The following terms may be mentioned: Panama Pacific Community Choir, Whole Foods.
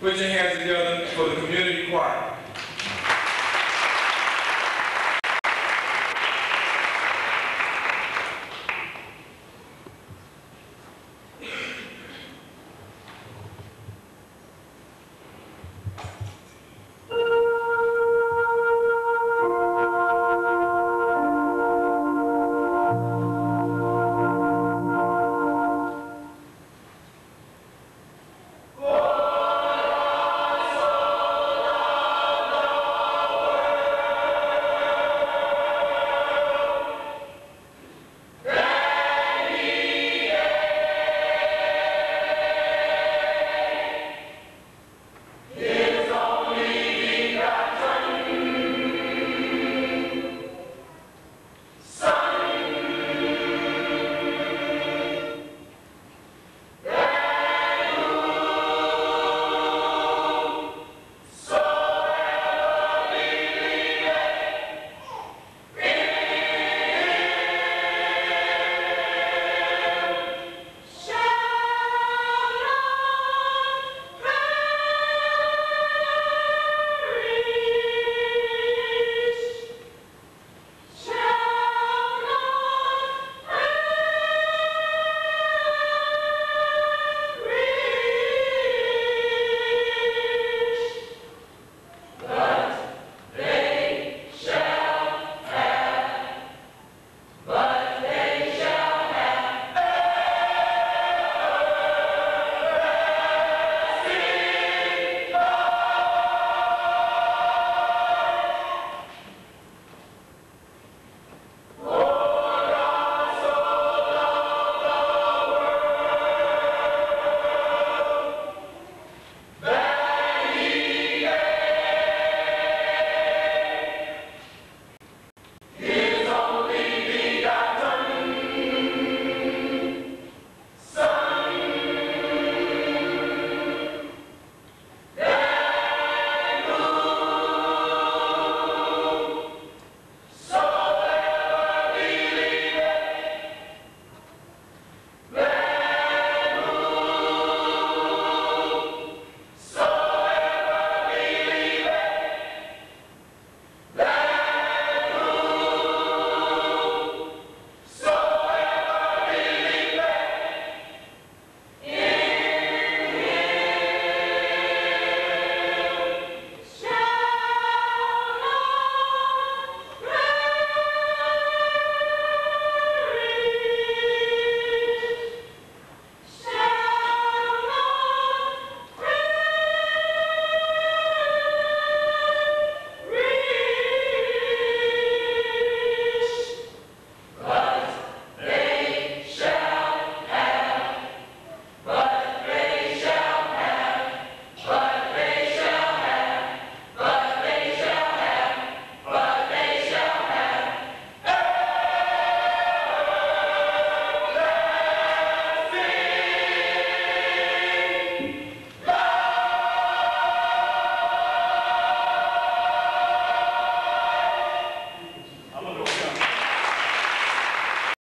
Put your hands together for the community choir.